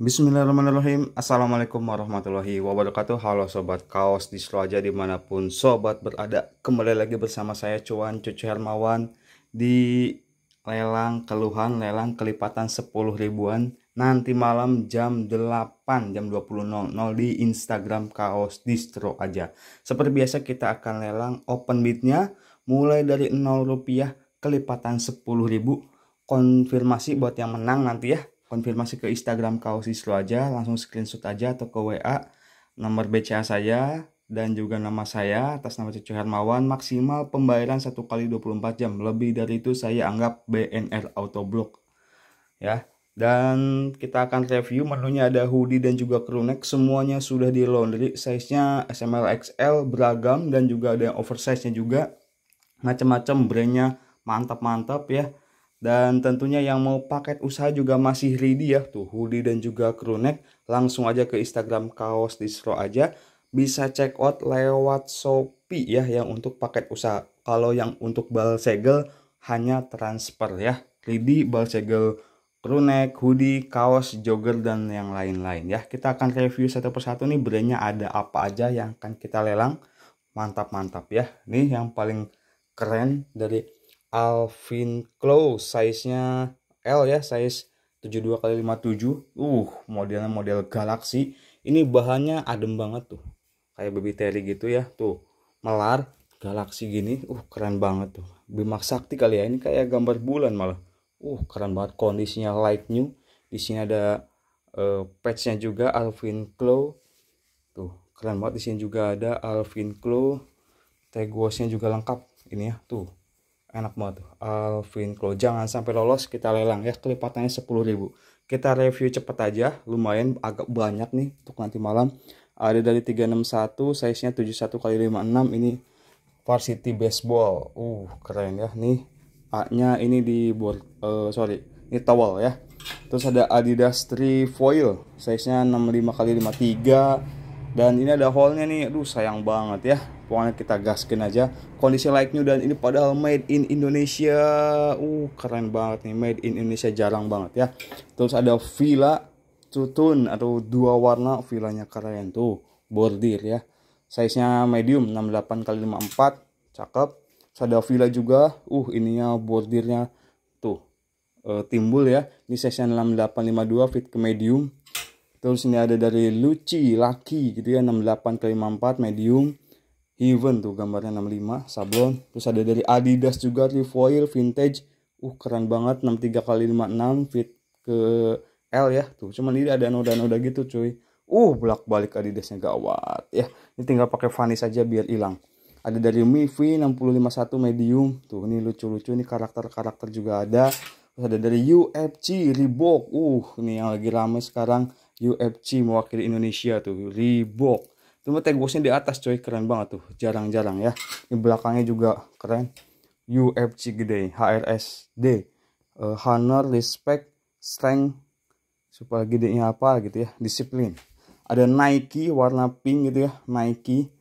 Bismillahirrahmanirrahim. Assalamualaikum warahmatullahi wabarakatuh. Halo sobat Kaos Distro Aja dimanapun sobat berada, kembali lagi bersama saya Cuan Cucu Hermawan di lelang keluhan, lelang kelipatan 10 ribuan nanti malam jam 8 jam 20.00 di Instagram Kaos Distro Aja. Seperti biasa kita akan lelang open bid-nya mulai dari 0 rupiah kelipatan 10 ribu. Konfirmasi buat yang menang nanti ya. Konfirmasi ke Instagram Kaos Distro Aja, langsung screenshot aja atau ke WA nomor BCA saya dan juga nama saya atas nama Cucu Hermawan. Maksimal pembayaran 1 kali 24 jam, lebih dari itu saya anggap BNR autoblock ya. Dan kita akan review menunya, ada hoodie dan juga crew neck, semuanya sudah di laundry, size nya SML XL beragam dan juga ada yang oversize nya juga, macam-macam brandnya, mantap-mantap ya. Dan tentunya yang mau paket usaha juga masih ready ya. Tuh hoodie dan juga crew neck, langsung aja ke Instagram Kaos Distro Aja. Bisa check out lewat Shopee ya yang untuk paket usaha. Kalau yang untuk bal segel hanya transfer ya. Ready bal segel, crew neck, hoodie, kaos, jogger dan yang lain-lain ya. Kita akan review satu persatu nih brandnya ada apa aja yang akan kita lelang. Mantap-mantap ya. Nih yang paling keren dari Alvin Clo, size-nya L ya, size 72 x 57. Model Galaxy. Ini bahannya adem banget tuh. Kayak baby terry gitu ya. Tuh, melar Galaxy gini. Keren banget tuh. Bima Sakti kali ya. Ini kayak gambar bulan malah. Keren banget, kondisinya light new. Di sini ada patch-nya juga Alvin Clo. Tuh, keren banget. Di sini juga ada Alvin Clo. Tag wash-nya juga lengkap ini ya. Tuh. Enak banget tuh Alvin Clo. Jangan sampai lolos, kita lelang ya, kelipatannya 10.000. Kita review cepet aja, lumayan agak banyak nih untuk nanti malam. Ada dari 361, size nya 71 x 56. Ini varsity baseball, keren ya. Nih A nya ini di ini towel ya. Terus ada Adidas Trefoil, size nya 65 x 53. Dan ini ada haulnya nih, aduh sayang banget ya. Pokoknya kita gaskin aja. Kondisi like new dan ini padahal made in Indonesia. Keren banget nih, made in Indonesia jarang banget ya. Terus ada Fila, tutun atau dua warna, vilanya keren tuh, bordir ya. Size-nya medium 68 x 54, cakep. Terus ada Fila juga, ininya bordirnya tuh timbul ya. Ini size-nya 68 x 52, fit ke medium. Terus ini ada dari Luci, laki gitu ya, 68 x 54, medium. Even tuh gambarnya 65, sablon. Terus ada dari Adidas juga, Trefoil vintage. Keren banget, 63 x 56, fit ke L ya. Tuh, cuman ini ada noda-noda gitu cuy. Bolak-balik Adidasnya gawat ya. Ini tinggal pakai varnish aja biar hilang. Ada dari Mivi, 651, medium. Tuh, ini lucu-lucu, ini karakter-karakter juga ada. Terus ada dari UFC, Reebok. Ini yang lagi rame sekarang. UFC mewakili Indonesia tuh, Reebok. Cuma tag boxnya di atas coy, keren banget tuh, jarang-jarang ya. Ini belakangnya juga keren, UFC gede, HRSD, honor, respect, strength, supaya gedenya apa gitu ya, disiplin. Ada Nike warna pink gitu ya, Nike.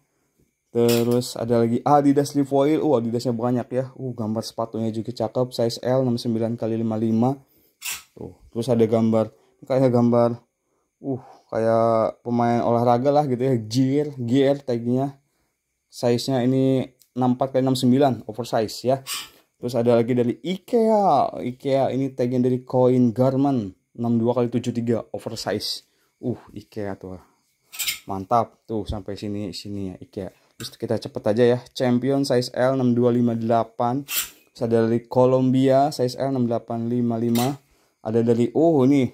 Terus ada lagi Adidas Trefoil, Adidasnya banyak ya. Gambar sepatunya juga cakep, size L 69 x 55. Tuh, terus ada gambar, kayak gambar kayak pemain olahraga lah gitu ya, gear tagnya. Size-nya ini 64 x 69, oversize ya. Terus ada lagi dari IKEA, ini tagnya dari Coin Garment, 62 x 73, oversize. IKEA tuh mantap tuh, sampai sini ya IKEA. Terus kita cepet aja ya, Champion size L 62 x 58. Terus ada dari Columbia, size L 68 x 55. Ada dari nih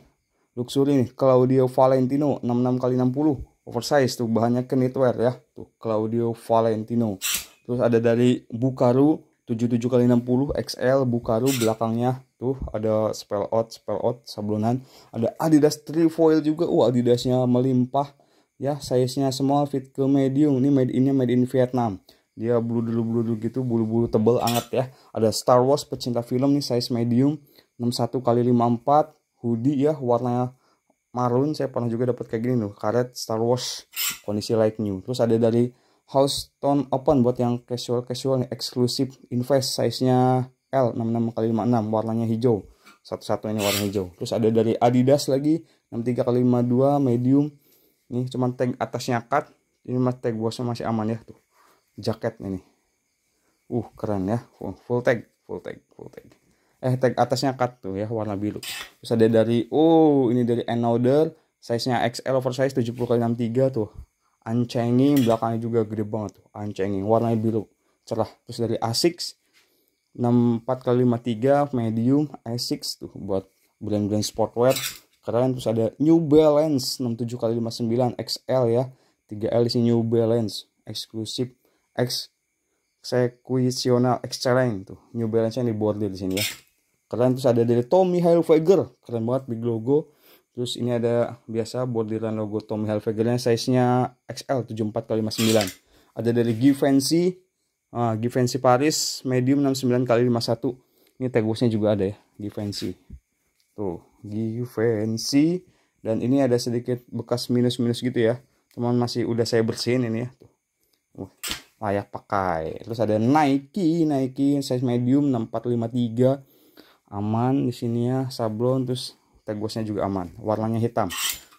luxury nih, Claudio Valentino, 66 x 60, oversize tuh, bahannya knitwear ya. Tuh Claudio Valentino. Terus ada dari Bukaru, 77 x 60, XL Bukaru, belakangnya tuh ada spell out sablonan. Ada Adidas Trefoil juga, Adidasnya melimpah ya, size-nya small, fit ke medium. Ini made in Vietnam. Dia bulu-bulu gitu, bulu-bulu tebel anget ya. Ada Star Wars, pecinta film nih, size medium 61 x 54. Hoodie ya, warnanya marun, saya pernah juga dapat kayak gini loh, karet Star Wars, kondisi light new. Terus ada dari House Stone open buat yang casual nih, eksklusif invest, size-nya L 66 x 56, warnanya hijau. Satu-satunya warna hijau. Terus ada dari Adidas lagi, 63x52 medium. Ini cuman tag atasnya cut. Ini mas tag bawahnya masih aman ya tuh. Jaketnya nih. Keren ya. Full tag. Tag atasnya cut tuh ya, warna biru. Terus ada dari ini dari Anoder, size-nya XL oversize 70x63 tuh. Uncenging, belakangnya juga gede banget tuh. Uncenging, warnanya biru cerah. Terus dari ASICS 64x53 medium ASICS tuh buat brand-brand sportwear. Keren. Terus ada New Balance 67x59 XL ya. 3L di sini New Balance, eksklusif eksekusional excellent tuh. New Balance yang dibordir di sini ya. Keren. Terus ada dari Tommy Hilfiger, keren banget big logo. Terus ini ada biasa bordiran logo Tommy Hilfigernya, size-nya XL 74x59. Ada dari Givenchy, Givenchy Paris medium 69x51. Ini tag-nya juga ada ya, Givenchy. Tuh, Givenchy. Dan ini ada sedikit bekas minus-minus gitu ya. Teman masih udah saya bersihin ini ya. Tuh. Layak pakai. Terus ada Nike size medium 64x53. Aman di sini ya, sablon. Terus tag-nya juga aman, warnanya hitam.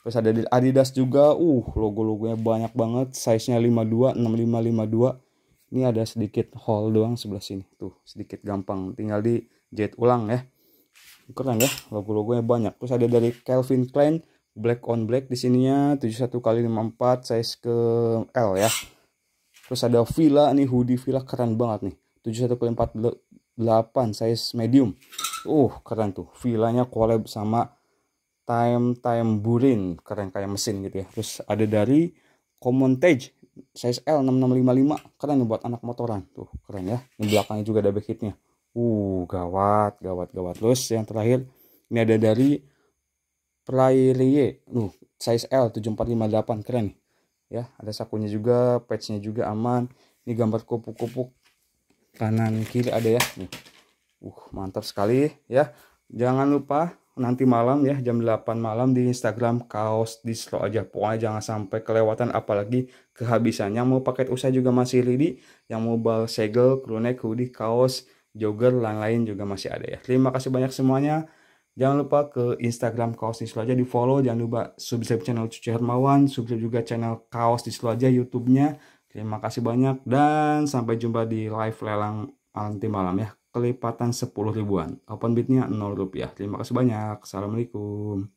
Terus ada Adidas juga, logo-logonya banyak banget, size-nya 52, 65, 52. Ini ada sedikit hole doang sebelah sini, tuh sedikit gampang, tinggal dijahit ulang ya. Keren ya, logo-logonya banyak. Terus ada dari Calvin Klein, black on black di sininya 71x54, size ke L ya. Terus ada Fila, nih hoodie Fila keren banget nih, 71x48, size medium. Keren tuh, Filanya collab sama Time Burin, keren kayak mesin gitu ya. Terus ada dari Comontage, size L 6655, keren nih buat anak motoran tuh, keren ya. Di belakangnya juga ada backitnya. Gawat. Terus yang terakhir ini ada dari Prairie, size L 7458, keren nih ya. Ada sakunya juga, patchnya juga aman. Ini gambar kupu-kupu kanan kiri ada ya nih. Mantap sekali ya. Jangan lupa nanti malam ya jam 8 malam di Instagram Kaos Distro Aja. Pokoknya jangan sampai kelewatan, apalagi kehabisan. Yang mau paket usaha juga masih ready, yang mau bal segel, crewneck, hoodie, kaos, jogger, lain-lain juga masih ada ya. Terima kasih banyak semuanya. Jangan lupa ke Instagram Kaos Distro Aja di follow. Jangan lupa subscribe channel Cucu Hermawan, subscribe juga channel Kaos Distro Aja YouTube-nya. Terima kasih banyak dan sampai jumpa di live lelang nanti malam ya. Kelipatan 10 ribuan. Open bid-nya Rp0. Terima kasih banyak. Assalamualaikum.